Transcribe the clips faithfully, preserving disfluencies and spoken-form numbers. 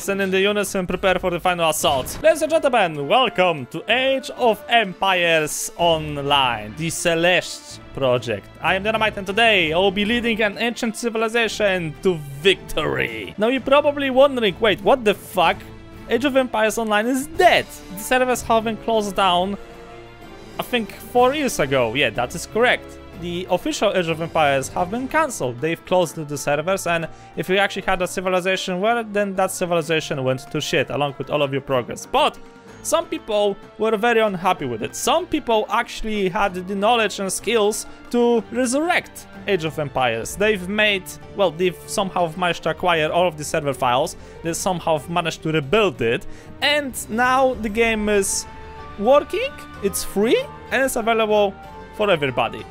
Send in the units and prepare for the final assault. Ladies and gentlemen, welcome to Age of Empires Online, the Celeste project. I am Neodyinamite and today I will be leading an ancient civilization to victory. Now you're probably wondering, wait, what the fuck? Age of Empires Online is dead. The servers have been closed down, I think, four years ago. Yeah, that is correct. The official Age of Empires have been cancelled. They've closed the servers, and if you actually had a civilization, well, then that civilization went to shit along with all of your progress. But some people were very unhappy with it. Some people actually had the knowledge and skills to resurrect Age of Empires. They've made, well, they've somehow managed to acquire all of the server files. They somehow managed to rebuild it, and now the game is working, it's free, and it's available for everybody.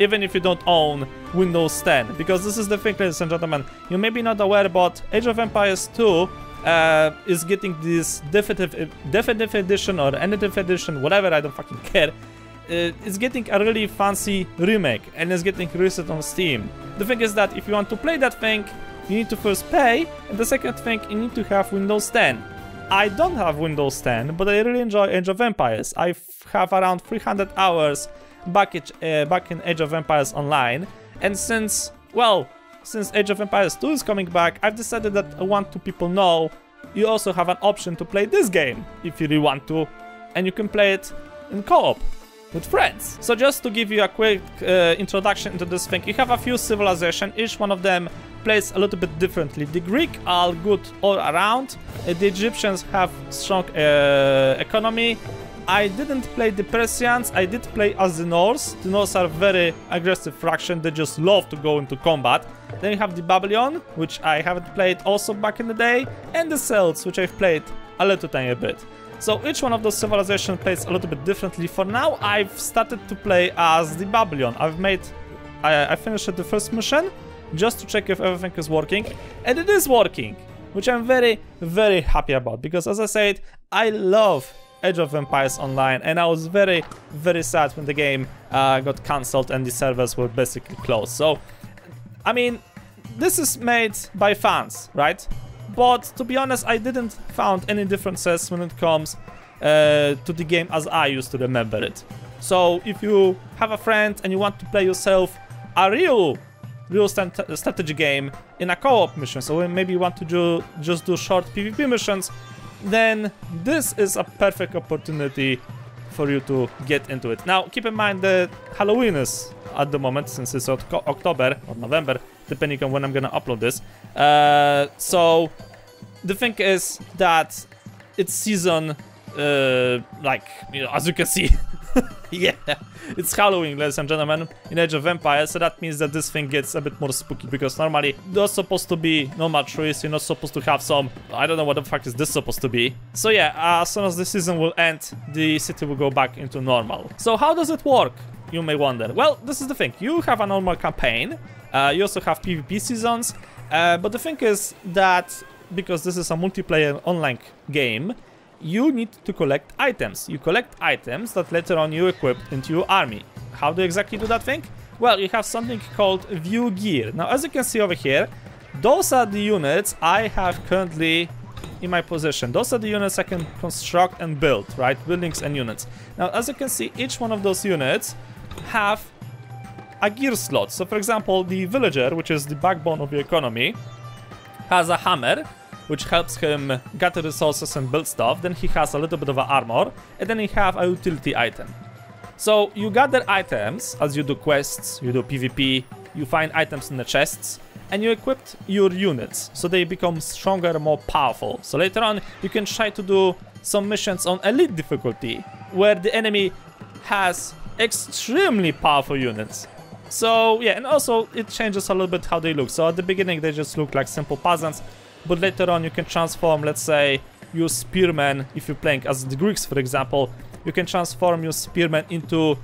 Even if you don't own Windows ten. Because this is the thing, ladies and gentlemen, you may be not aware, but Age of Empires two uh, is getting this definitive, definitive edition or ended edition, whatever, I don't fucking care. Uh, it's getting a really fancy remake and it's getting reset on Steam. The thing is that if you want to play that thing, you need to first pay, and the second thing, you need to have Windows ten. I don't have Windows ten, but I really enjoy Age of Empires. I have around three hundred hours Back, it, uh, back in Age of Empires Online, and since, well, since Age of Empires two is coming back, I've decided that I want to people know you also have an option to play this game if you really want to, and you can play it in co-op with friends. So just to give you a quick uh, introduction into this thing, you have a few civilizations, each one of them plays a little bit differently. The Greek are good all around, uh, the Egyptians have strong uh, economy. I didn't play the Persians, I did play as the Norse. The Norse are very aggressive faction, they just love to go into combat. Then you have the Babylon, which I haven't played also back in the day, and the Celts, which I've played a little tiny bit. So each one of those civilizations plays a little bit differently. For now, I've started to play as the Babylon. I've made... I, I finished the first mission, just to check if everything is working, and it is working, which I'm very, very happy about, because as I said, I love Age of Empires Online, and I was very, very sad when the game uh, got cancelled and the servers were basically closed. So, I mean, this is made by fans, right? But to be honest, I didn't found any differences when it comes uh, to the game as I used to remember it. So, if you have a friend and you want to play yourself a real, real st- strategy game in a co-op mission, so maybe you want to do just do short PvP missions, then this is a perfect opportunity for you to get into it. Now, keep in mind that Halloween is at the moment, since it's October or November, depending on when I'm gonna upload this. Uh, so, the thing is that it's season, uh, like, you know, as you can see. Yeah, it's Halloween, ladies and gentlemen, in Age of Empires, so that means that this thing gets a bit more spooky, because normally there's supposed to be normal trees, you're not supposed to have some... I don't know what the fuck is this supposed to be. So yeah, uh, as soon as the season will end, the city will go back into normal. So how does it work, you may wonder? Well, this is the thing, you have a normal campaign, uh, you also have PvP seasons, uh, but the thing is that, because this is a multiplayer online game, you need to collect items. You collect items that later on you equip into your army. How do you exactly do that thing? Well, you have something called view gear. Now, as you can see over here, those are the units I have currently in my possession. Those are the units I can construct and build, right? Buildings and units. Now, as you can see, each one of those units have a gear slot. So, for example, the villager, which is the backbone of your economy, has a hammer, which helps him gather resources and build stuff. Then he has a little bit of an armor, and then he have a utility item. So you gather items as you do quests, you do PvP, you find items in the chests, and you equip your units, so they become stronger and more powerful. So later on, you can try to do some missions on elite difficulty, where the enemy has extremely powerful units. So yeah, and also it changes a little bit how they look. So at the beginning, they just look like simple peasants, but later on you can transform, let's say, your spearmen. If you're playing as the Greeks, for example, you can transform your spearmen into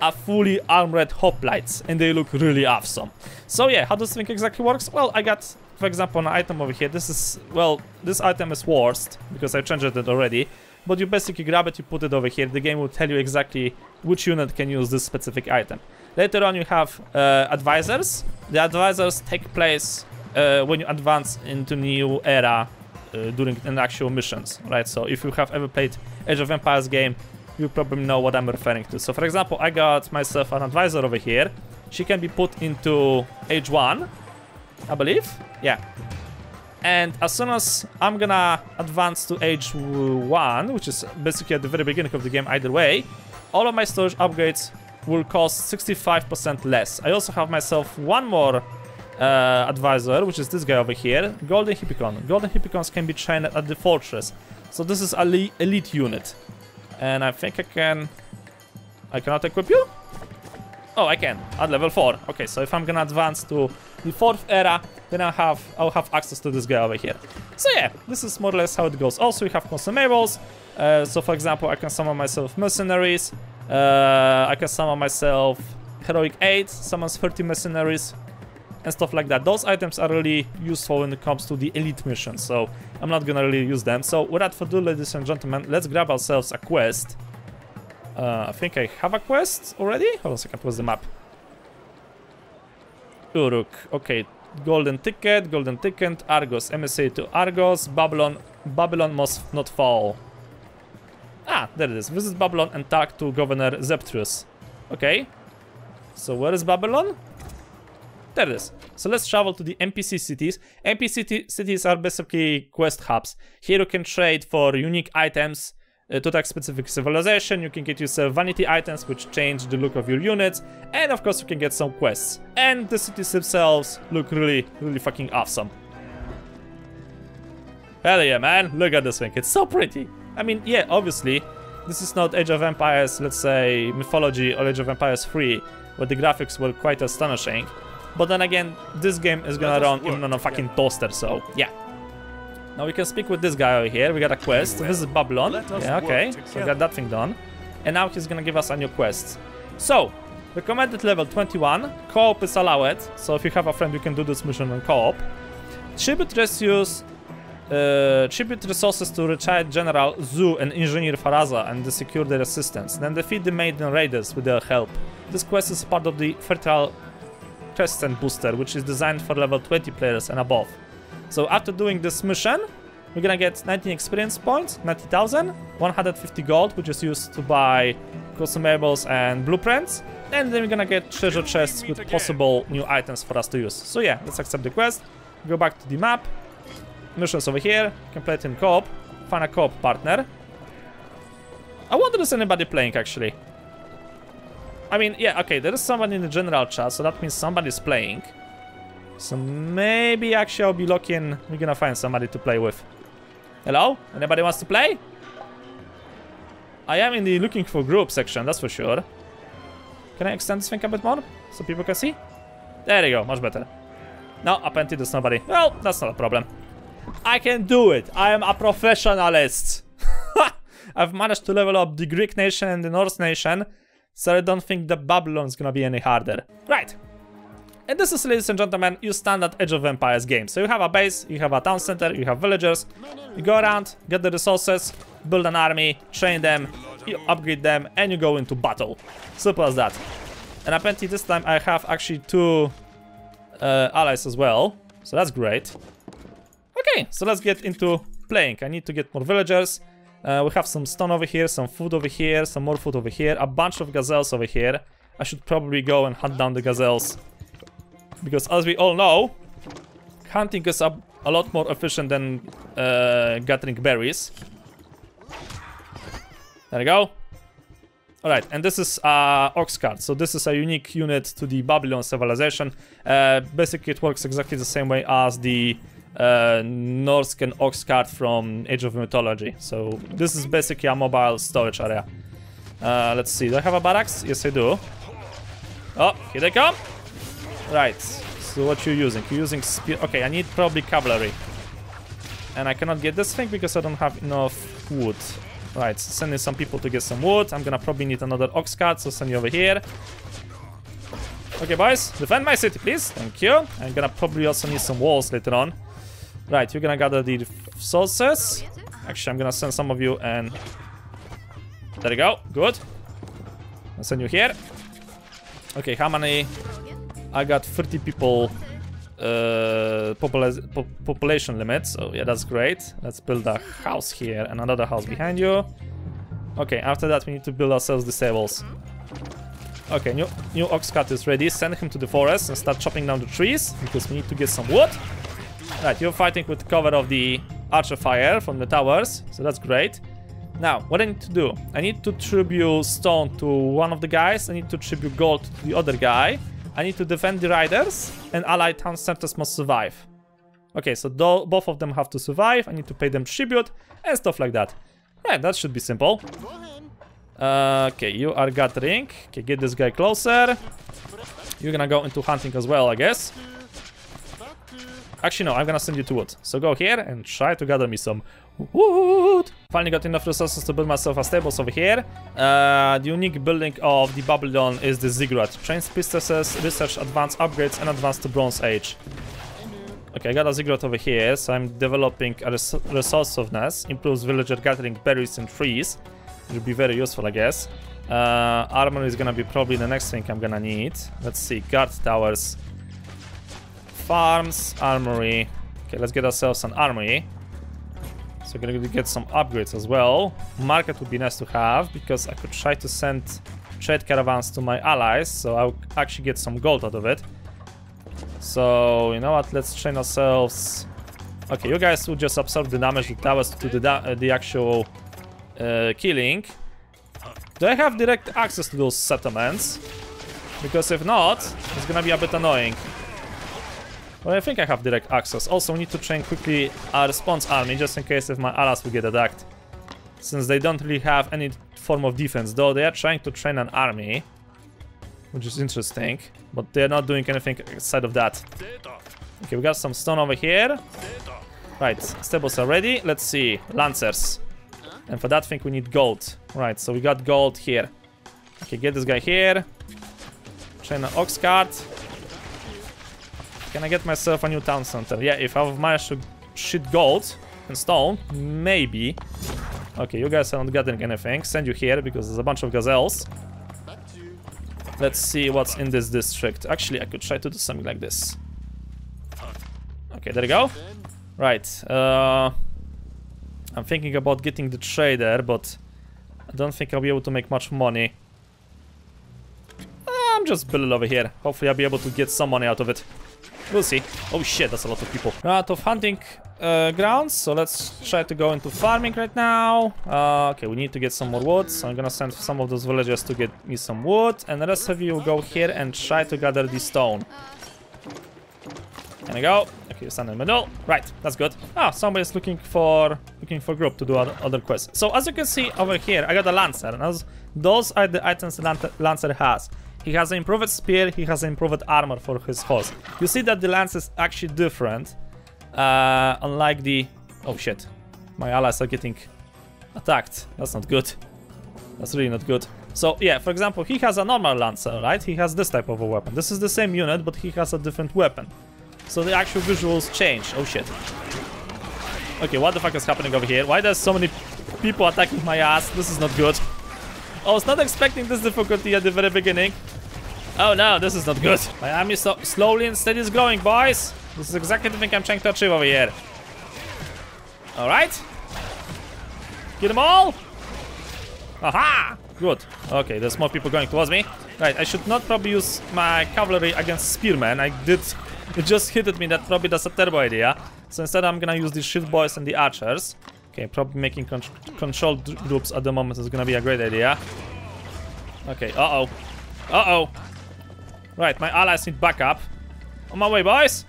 a fully armored hoplites, and they look really awesome. So yeah, how does this thing exactly works? Well, I got, for example, an item over here. This is, well, this item is worst, because I changed it already, but you basically grab it, you put it over here, the game will tell you exactly which unit can use this specific item. Later on you have uh, advisors. The advisors take place Uh, when you advance into new era uh, during an actual missions, right? So if you have ever played Age of Empires game, you probably know what I'm referring to. So for example, I got myself an advisor over here. She can be put into H one, I believe. Yeah. And as soon as I'm gonna advance to H one, which is basically at the very beginning of the game either way, all of my storage upgrades will cost sixty-five percent less. I also have myself one more uh, advisor, which is this guy over here, Golden Hippikon. Golden Hippikons can be trained at the fortress. So this is an elite unit. And I think I can... I cannot equip you? Oh, I can, at level four. Okay, so if I'm gonna advance to the fourth era, then I'll have, I'll have access to this guy over here. So yeah, this is more or less how it goes. Also, we have consumables. Uh, so for example, I can summon myself mercenaries. Uh, I can summon myself heroic aid, summons thirty mercenaries and stuff like that. Those items are really useful when it comes to the elite mission, so I'm not gonna really use them. So without further ado, ladies and gentlemen, let's grab ourselves a quest. Uh, I think I have a quest already. Hold on a second, what's the map? Uruk, okay. Golden ticket, golden ticket, Argos, M S A to Argos, Babylon, Babylon must not fall. Ah, there it is. Visit Babylon and talk to Governor Zephyrus. Okay. So where is Babylon? There it is. So let's travel to the N P C cities. N P C cities are basically quest hubs. Here you can trade for unique items uh, to that specific civilization. You can get yourself vanity items which change the look of your units. And of course you can get some quests. And the cities themselves look really, really fucking awesome. Hell yeah, man. Look at this thing. It's so pretty. I mean, yeah, obviously, this is not Age of Empires, let's say, Mythology or Age of Empires three, where the graphics were quite astonishing. But then again, this game is gonna run even on a fucking toaster, so, yeah. Now we can speak with this guy over here, we got a quest, visit Babylon. Yeah, okay, so we got that thing done. And now he's gonna give us a new quest. So, recommended level twenty-one, co-op is allowed, so if you have a friend you can do this mission on co-op. Tribute rescues... Uh, tribute resources to retired General Zhu and Engineer Faraza and to secure their assistance. Then defeat the Maiden Raiders with their help. This quest is part of the Fertile Crescent Booster, which is designed for level twenty players and above. So after doing this mission, we're gonna get nineteen experience points, ninety thousand, one hundred fifty gold, which is used to buy consumables and blueprints. And then we're gonna get treasure chests with possible new items for us to use. So yeah, let's accept the quest, go back to the map. Missions over here, you can play it in co-op, find a co-op partner. I wonder if anybody playing actually. I mean, yeah, okay, there is someone in the general chat, so that means somebody's playing. So maybe actually I'll be lucky and we're gonna find somebody to play with. Hello? Anybody wants to play? I am in the looking for group section, that's for sure. Can I extend this thing a bit more? So people can see? There you go, much better. No, apparently there's nobody. Well, that's not a problem. I can do it. I am a professionalist. I've managed to level up the Greek nation and the Norse nation, so I don't think that Babylon is gonna be any harder. Right. And this is, ladies and gentlemen, your standard Age of Empires game. So you have a base, you have a town center, you have villagers. You go around, get the resources, build an army, train them, you upgrade them, and you go into battle. Simple as that. And apparently this time I have actually two uh, allies as well, so that's great. Okay, so let's get into playing. I need to get more villagers. Uh, we have some stone over here, some food over here, some more food over here, a bunch of gazelles over here. I should probably go and hunt down the gazelles. Because as we all know, hunting is a, a lot more efficient than uh, gathering berries. There we go. Alright, and this is uh, Ox Cart, so this is a unique unit to the Babylon civilization. Uh, basically it works exactly the same way as the Uh, Norsken Ox Cart from Age of Mythology. So this is basically a mobile storage area. Uh, let's see, do I have a barracks? Yes, I do. Oh, here they come. Right, so what you're using? You're using spear. Okay, I need probably cavalry. And I cannot get this thing because I don't have enough wood. Right, sending some people to get some wood. I'm gonna probably need another Ox Cart, so send you over here. Okay, boys, defend my city, please. Thank you. I'm gonna probably also need some walls later on. Right, you're gonna gather the resources. Actually, I'm gonna send some of you and... There you go, good. I'll send you here. Okay, how many? I got thirty people uh, popula po population limits. Oh yeah, that's great. Let's build a house here and another house behind you. Okay, after that we need to build ourselves the stables. Okay, new, new ox cut is ready. Send him to the forest and start chopping down the trees, because we need to get some wood. Right, you're fighting with the cover of the archer fire from the towers, so that's great. Now, what I need to do? I need to tribute stone to one of the guys, I need to tribute gold to the other guy, I need to defend the riders, and allied town centers must survive. Okay, so both of them have to survive, I need to pay them tribute, and stuff like that. Right, that should be simple. Uh, okay, you are gathering. Okay, get this guy closer. You're gonna go into hunting as well, I guess. Actually, no, I'm gonna send you to wood. So go here and try to gather me some wood. Finally got enough resources to build myself a stables over here. Uh, the unique building of the Babylon is the Ziggurat. Trains, priestesses, research, advanced upgrades, and advanced to Bronze Age. Okay, I got a Ziggurat over here, so I'm developing a res resourcefulness. Improves villager gathering berries and trees. It will be very useful, I guess. Uh, armor is gonna be probably the next thing I'm gonna need. Let's see, guard towers. Farms, armory. Okay, let's get ourselves an armory. So we're gonna get some upgrades as well. Market would be nice to have, because I could try to send trade caravans to my allies, so I'll actually get some gold out of it. So, you know what, let's train ourselves. Okay, you guys will just absorb the damage the towers to the, da uh, the actual uh, killing. Do I have direct access to those settlements? Because if not, it's gonna be a bit annoying. Well, I think I have direct access. Also, we need to train quickly our response army, just in case if my allies will get attacked. Since they don't really have any form of defense, though they are trying to train an army. Which is interesting, but they're not doing anything outside of that. Okay, we got some stone over here. Right, stables are ready. Let's see, lancers. And for that thing we need gold. Right, so we got gold here. Okay, get this guy here. Train an ox cart. Can I get myself a new town center? Yeah, if I've managed to shit gold and stone, maybe. Okay, you guys are not getting anything. Send you here, because there's a bunch of gazelles. Let's see what's in this district. Actually, I could try to do something like this. Okay, there we go. Right. Uh, I'm thinking about getting the trader, but I don't think I'll be able to make much money. I'm just building over here. Hopefully, I'll be able to get some money out of it. We'll see. Oh shit, that's a lot of people. We're out of hunting uh, grounds, so let's try to go into farming right now. Uh, okay, we need to get some more wood, so I'm gonna send some of those villagers to get me some wood, and the rest of you go here and try to gather the stone. There we go. Okay, stand in the middle. Right, that's good. Ah, somebody's looking for looking for group to do other quests. So as you can see over here, I got a lancer, and those are the items the lancer has. He has an improved spear, he has an improved armor for his horse. You see that the lance is actually different. Uh, unlike the... Oh shit. My allies are getting attacked. That's not good. That's really not good. So yeah, for example, he has a normal lancer, right? He has this type of a weapon. This is the same unit, but he has a different weapon. So the actual visuals change. Oh shit. Okay, what the fuck is happening over here? Why there's so many people attacking my ass? This is not good. I was not expecting this difficulty at the very beginning. Oh no, this is not good. My army so slowly and steady is growing, boys. This is exactly the thing I'm trying to achieve over here. Alright. Get them all. Aha! Good. Okay, there's more people going towards me. Right, I should not probably use my cavalry against spearmen. I did... It just hit at me that probably that's a terrible idea. So instead I'm gonna use the shield boys and the archers. Okay, probably making con control groups at the moment is gonna be a great idea. Okay, uh-oh. Uh-oh. Right, my allies need backup. On my way, boys!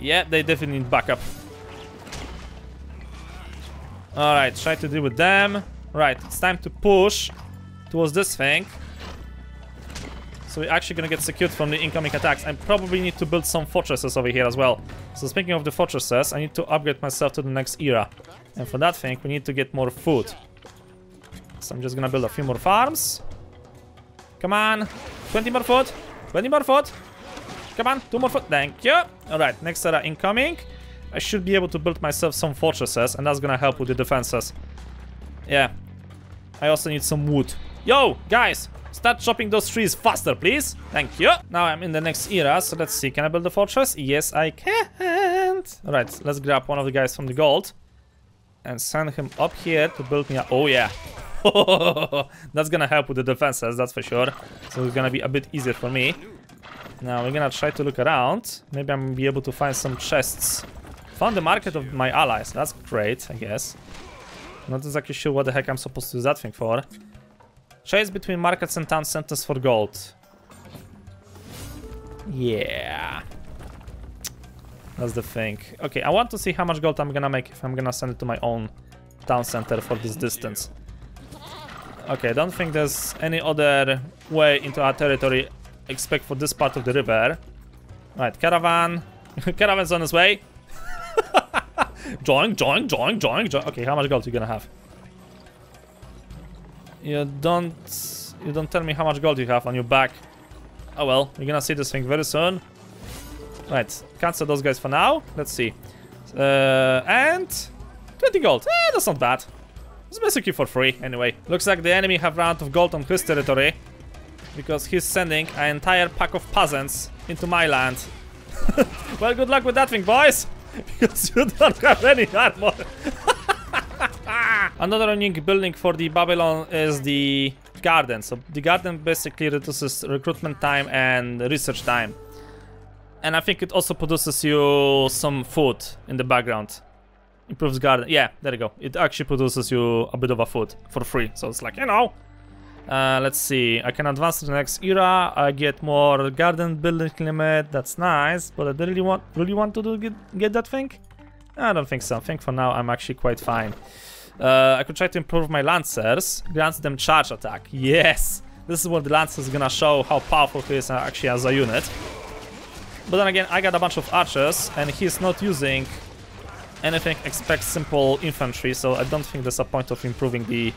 Yeah, they definitely need backup. Alright, try to deal with them. Right, it's time to push towards this thing. So we're actually gonna get secured from the incoming attacks. I probably need to build some fortresses over here as well. So speaking of the fortresses, I need to upgrade myself to the next era. And for that thing, we need to get more food. So I'm just gonna build a few more farms. Come on. twenty more food. twenty more food. Come on. two more food. Thank you. Alright, next era incoming. I should be able to build myself some fortresses, and that's gonna help with the defenses. Yeah. I also need some wood. Yo, guys! Start chopping those trees faster, please. Thank you. Now I'm in the next era, so let's see. Can I build the fortress? Yes, I can't. All right, let's grab one of the guys from the gold and send him up here to build me a... Oh, yeah. That's gonna help with the defenses, that's for sure. So it's gonna be a bit easier for me. Now we're gonna try to look around. Maybe I'm gonna be able to find some chests. Found the market of my allies. That's great, I guess. Not exactly sure what the heck I'm supposed to do that thing for. Chase between markets and town centers for gold. Yeah. That's the thing. Okay, I want to see how much gold I'm gonna make if I'm gonna send it to my own town center for this distance. Okay, I don't think there's any other way into our territory except for this part of the river. Right, caravan. Caravan's on his way. Join, join, join, join, join. Okay, how much gold are you gonna have? You don't... You don't tell me how much gold you have on your back. Oh well, you're gonna see this thing very soon. Right, cancel those guys for now. Let's see. Uh, and... twenty gold. Eh, that's not bad. It's basically for free, anyway. Looks like the enemy have run out of gold on his territory. Because he's sending an entire pack of peasants into my land. Well, good luck with that thing, boys! Because you don't have any armor. Another unique building for the Babylon is the garden. So the garden basically reduces recruitment time and research time. And I think it also produces you some food in the background. Improves garden. Yeah, there you go. It actually produces you a bit of a food for free. So it's like, you know. Uh, let's see. I can advance to the next era. I get more garden building limit. That's nice. But I don't really want, really want to do get, get that thing? I don't think so. I think for now I'm actually quite fine. Uh, I could try to improve my lancers. Grant them charge attack. Yes! This is what the lancer is gonna show how powerful he is actually as a unit. But then again, I got a bunch of archers and he's not using anything except simple infantry. So I don't think there's a point of improving the...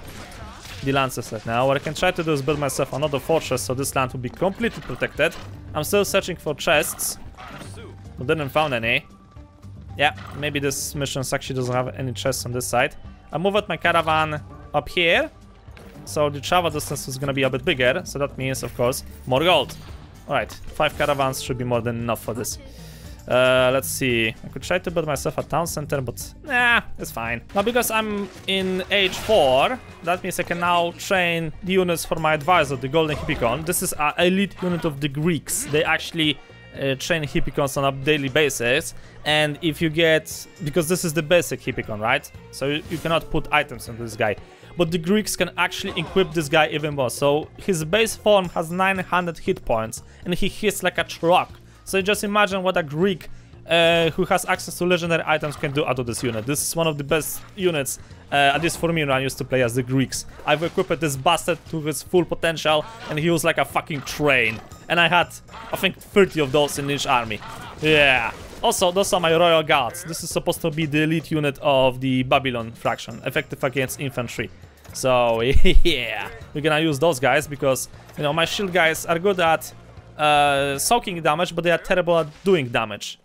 the lances right now. What I can try to do is build myself another fortress, so this land will be completely protected. I'm still searching for chests, but didn't found any. Yeah, maybe this mission actually doesn't have any chests on this side. I move out my caravan up here, so the travel distance is gonna be a bit bigger, so that means, of course, more gold. Alright, five caravans should be more than enough for this. Uh, let's see, I could try to build myself a town center, but nah, it's fine. Now, because I'm in age four, that means I can now train the units for my advisor, the Golden Hippikon. This is an elite unit of the Greeks. They actually uh, train Hippikons on a daily basis. And if you get... because this is the basic Hippikon, right? So you, you cannot put items on this guy. But the Greeks can actually equip this guy even more. So his base form has nine hundred hit points, and he hits like a truck. So just imagine what a Greek uh, who has access to legendary items can do out of this unit. This is one of the best units, uh, at least for me when I used to play as the Greeks. I've equipped this bastard to his full potential and he was like a fucking train. And I had, I think, thirty of those in each army. Yeah. Also, those are my Royal Guards. This is supposed to be the elite unit of the Babylon faction, effective against infantry. So, yeah. We're gonna use those guys because, you know, my shield guys are good at... Uh, soaking damage, but they are terrible at doing damage,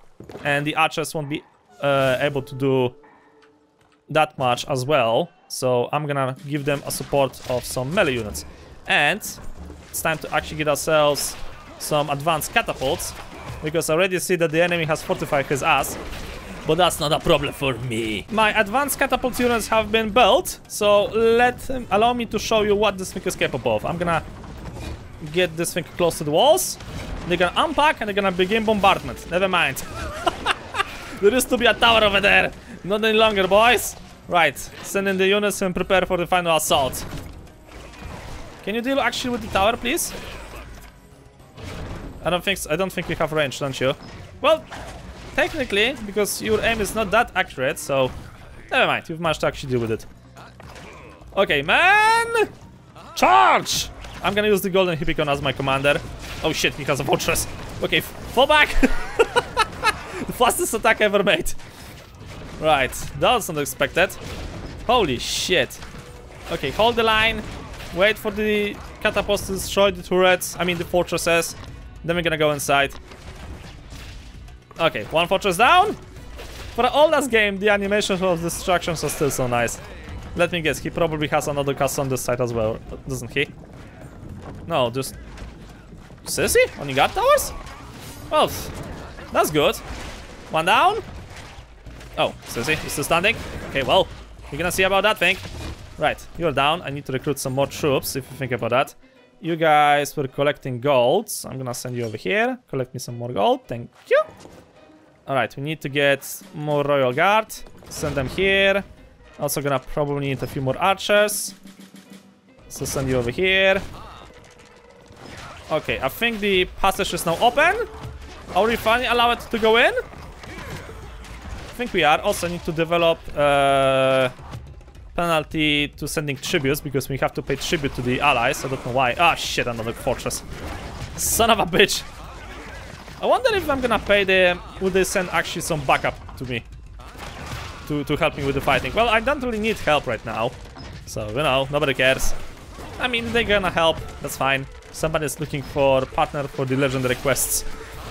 and the archers won't be uh, able to do that much as well, so I'm gonna give them a support of some melee units. And it's time to actually get ourselves some advanced catapults, because I already see that the enemy has fortified his ass, but that's not a problem for me. My advanced catapult units have been built, so let um, allow me to show you what this thing is capable of. I'm gonna get this thing close to the walls. They're gonna unpack and they're gonna begin bombardment. Never mind. There used to be a tower over there. Not any longer, boys. Right, send in the units and prepare for the final assault. Can you deal actually with the tower, please? I don't think so. I don't think you have range, don't you? Well, technically, because your aim is not that accurate, so never mind. You've managed to actually deal with it. Okay, man, charge! I'm gonna use the Golden Hippikon as my commander. Oh shit, he has a fortress. Okay, fall back! The fastest attack ever made. Right, that was unexpected. Holy shit. Okay, hold the line. Wait for the catapults to destroy the turrets. I mean the fortresses. Then we're gonna go inside. Okay, one fortress down. For all this game, the animations of destructions are still so nice. Let me guess, he probably has another castle on this side as well, doesn't he? No, just... Seriously? Only guard towers? Well, that's good. One down. Oh, seriously? You're still standing? Okay, well, we're gonna see about that thing. Right, you're down. I need to recruit some more troops, if you think about that. You guys were collecting gold, so I'm gonna send you over here. Collect me some more gold. Thank you. Alright, we need to get more royal guard. Send them here. Also gonna probably need a few more archers. So send you over here. Okay, I think the passage is now open. Are we finally allowed to go in? I think we are. Also need to develop uh, penalty to sending tributes, because we have to pay tribute to the allies. I don't know why. Ah, shit, another fortress. Son of a bitch. I wonder if I'm gonna pay them. Would they send actually some backup to me? To, to help me with the fighting. Well, I don't really need help right now. So, you know, nobody cares. I mean, they're gonna help. That's fine. Somebody's looking for a partner for the legendary quests.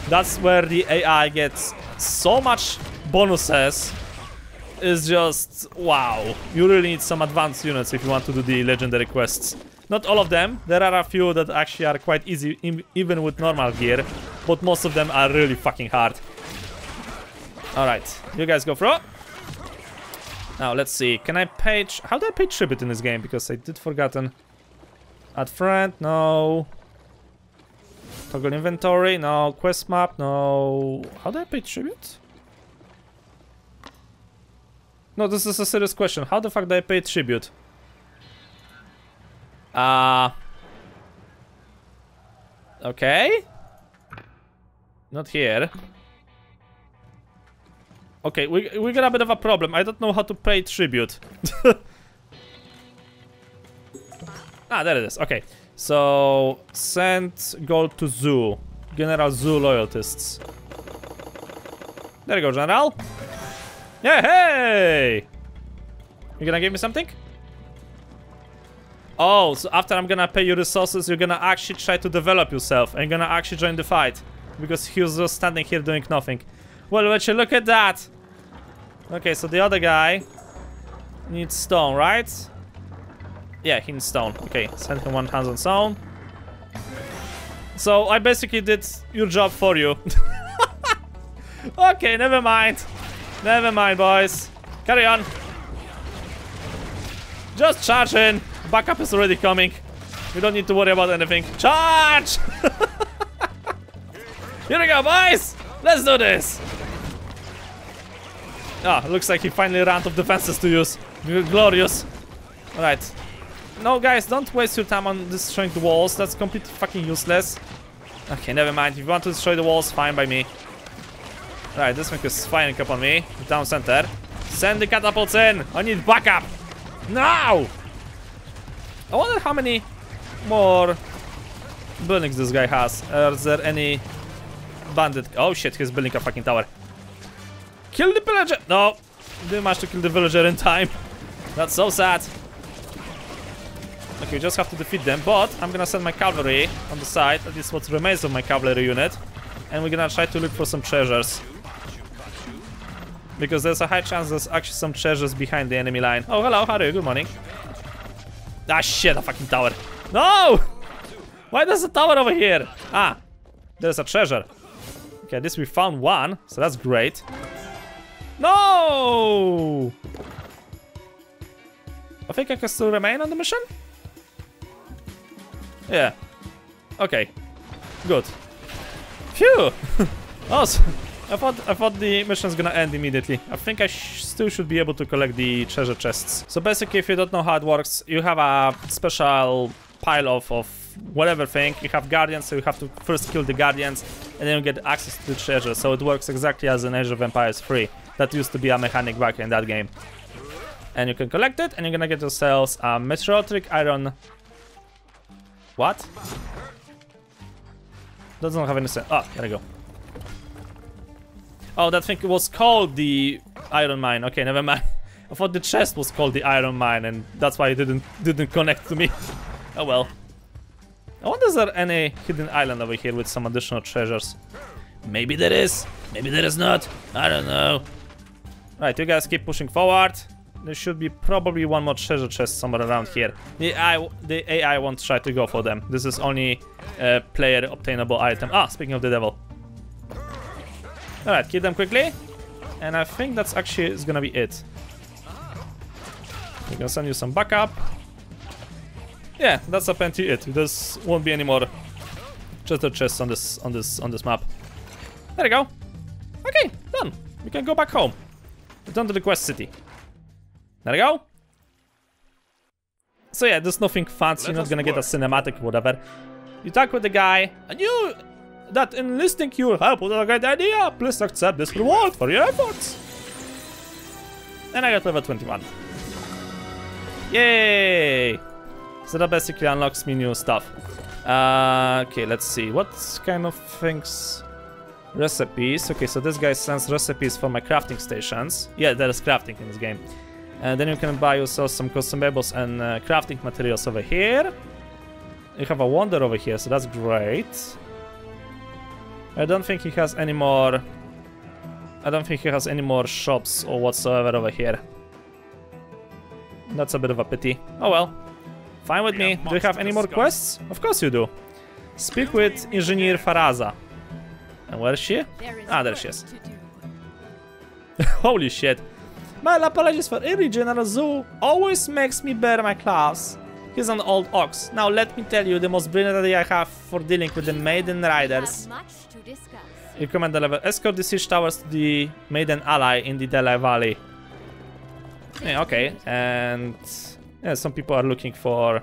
That's where the A I gets so much bonuses. It's just, wow. You really need some advanced units if you want to do the legendary quests. Not all of them. There are a few that actually are quite easy, even with normal gear. But most of them are really fucking hard. Alright, you guys go through. Now, let's see. Can I pay... How do I pay tribute in this game? Because I did forgotten... Add friend, no. Toggle inventory, no. Quest map, no. How do I pay tribute? No, this is a serious question. How the fuck do I pay tribute? Uh... Okay. Not here. Okay, we, we got a bit of a problem. I don't know how to pay tribute. Ah, there it is. Okay, so send gold to Zhu, General Zhu loyalists. There you go, General. Yeah, hey! You gonna give me something? Oh, so after I'm gonna pay you resources, you're gonna actually try to develop yourself and you're gonna actually join the fight, because he was just standing here doing nothing. Well, would you look at that? Okay, so the other guy needs stone, right? Yeah, he needs stone. Okay, send him one thousand stone. So I basically did your job for you. Okay, never mind. Never mind, boys. Carry on. Just charge in. Backup is already coming. We don't need to worry about anything. Charge! Here we go, boys! Let's do this! Ah, looks like he finally ran out of defenses to use. Glorious. Alright. No, guys, don't waste your time on destroying the walls. That's completely fucking useless. Okay, never mind. If you want to destroy the walls, fine by me. Alright, this one is firing up on me. The town center. Send the catapults in! I need backup! Now! I wonder how many more buildings this guy has. Are there any bandit? Oh shit, he's building a fucking tower. Kill the villager! No! Didn't manage to kill the villager in time. That's so sad. Okay, we just have to defeat them, but I'm gonna send my cavalry on the side, at least what remains of my cavalry unit, and we're gonna try to look for some treasures. Because there's a high chance there's actually some treasures behind the enemy line. Oh, hello, how are you? Good morning. Ah, shit, a fucking tower. No! Why there's a tower over here? Ah, there's a treasure. Okay, at least we found one, so that's great. No! I think I can still remain on the mission? Yeah. Okay. Good. Phew! Awesome. I thought, I thought the mission's gonna end immediately. I think I sh still should be able to collect the treasure chests. So basically, if you don't know how it works, you have a special pile of, of whatever thing. You have guardians, so you have to first kill the guardians, and then you get access to the treasure. So it works exactly as in Age of Empires three. That used to be a mechanic back in that game. And you can collect it, and you're gonna get yourselves a meteoric iron... What? Doesn't have any sense. Oh, there we go. Oh, that thing was called the iron mine. Okay, never mind. I thought the chest was called the iron mine, and that's why it didn't didn't connect to me. Oh well. I wonder if there any hidden island over here with some additional treasures. Maybe there is. Maybe there is not. I don't know. Right, you guys keep pushing forward. there should be probably one more treasure chest somewhere around here. The A I, the A I won't try to go for them. This is only a uh, player obtainable item. Ah, speaking of the devil. Alright, kill them quickly. And I think that's actually is gonna be it. We're gonna send you some backup. Yeah, that's apparently it. This won't be any more treasure chests on this on this on this map. There we go. Okay, done. We can go back home. Return to the quest city. There we go. So yeah, there's nothing fancy. You're not gonna get a cinematic or whatever. You talk with the guy. I knew that enlisting your help was a great idea. Please accept this reward for your efforts. And I got level twenty-one. Yay! So that basically unlocks me new stuff. Uh, okay, let's see. What kind of things? Recipes. Okay, so this guy sends recipes for my crafting stations. Yeah, there is crafting in this game. And then you can buy yourself some consumables and uh, crafting materials over here. You have a wonder over here, so that's great. I don't think he has any more... I don't think he has any more shops or whatsoever over here. That's a bit of a pity. Oh well. Fine with me. Do you have any more quests? Of course you do. Speak with Engineer Faraza. And where is she? Ah, there she is. Holy shit. My apologies for Eerie General Zhu always makes me bear my claws. He's an old ox. Now let me tell you the most brilliant idea I have for dealing with the Maiden Riders. You command the level. Escort the siege towers to the Maiden ally in the Deli Valley. Yeah, okay, and... yeah, some people are looking for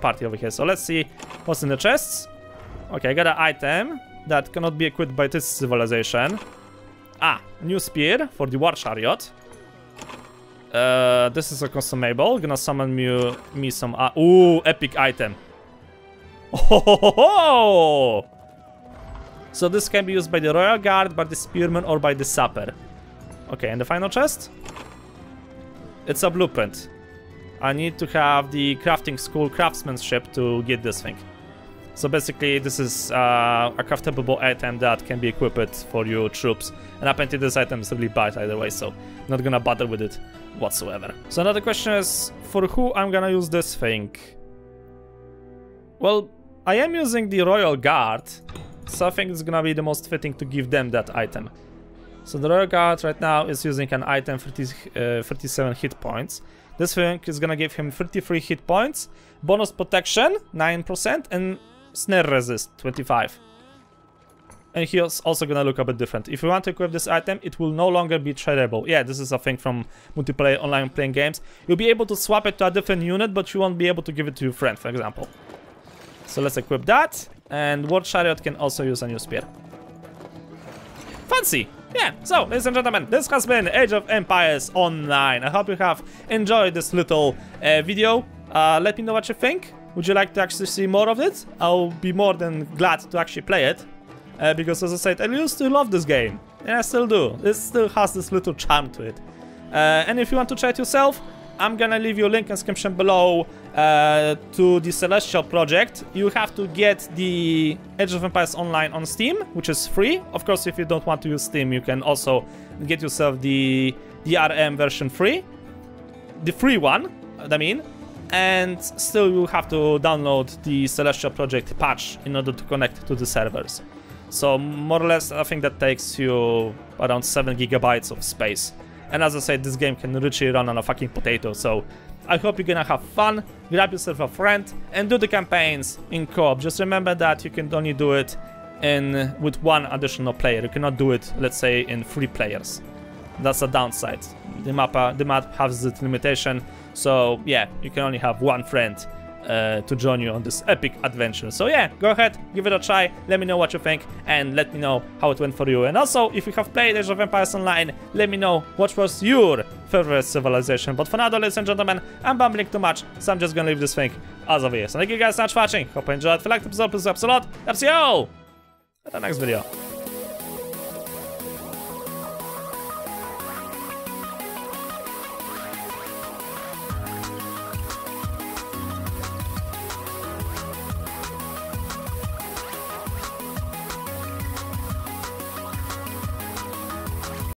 party over here. So let's see what's in the chests. Okay, I got an item that cannot be equipped by this civilization. Ah, new spear for the war chariot. Uh, this is a consumable. Gonna summon me, me some... Uh, ooh, epic item. Oh, ho, ho, ho. So this can be used by the royal guard, by the spearman, or by the sapper. Okay, and the final chest? It's a blueprint. I need to have the crafting school craftsmanship to get this thing. So basically this is uh, a craftable item that can be equipped for your troops. And apparently this item is really bad either way, so I'm not gonna bother with it whatsoever. So another question is, for who I'm gonna use this thing? Well, I am using the Royal Guard, so I think it's gonna be the most fitting to give them that item. So the Royal Guard right now is using an item thirty, uh, thirty-seven hit points. This thing is gonna give him thirty-three hit points, bonus protection nine percent and snare resist twenty-five. And he's also gonna look a bit different. If you want to equip this item, it will no longer be tradable. Yeah, this is a thing from multiplayer online playing games. You'll be able to swap it to a different unit, but you won't be able to give it to your friend, for example. So let's equip that, and War Chariot can also use a new spear. Fancy! Yeah, so, ladies and gentlemen, this has been Age of Empires Online. I hope you have enjoyed this little uh, video. Uh, let me know what you think. Would you like to actually see more of it? I'll be more than glad to actually play it. Uh, because, as I said, I used to love this game. And I still do. It still has this little charm to it. Uh, and if you want to try it yourself, I'm gonna leave you a link in the description below uh, to the Celestial project. You have to get the Age of Empires Online on Steam, which is free. Of course, if you don't want to use Steam, you can also get yourself the D R M version free. The free one, I mean. And still you have to download the Celestial project patch in order to connect to the servers. So more or less, I think that takes you around seven gigabytes of space. And as I said, this game can literally run on a fucking potato, so I hope you're gonna have fun, grab yourself a friend, and do the campaigns in co-op. Just remember that you can only do it in with one additional player. You cannot do it, let's say, in three players. That's a downside. The map, uh, the map has that limitation, so yeah, you can only have one friend uh, to join you on this epic adventure. So yeah, go ahead, give it a try, let me know what you think, and let me know how it went for you. And also, if you have played Age of Empires Online, let me know what was your favorite civilization. But for now, ladies and gentlemen, I'm bumbling too much, so I'm just gonna leave this thing as over here. So thank you guys so much for watching, hope you enjoyed. If you liked the episode, please subscribe a lot. That's yo! Until next video.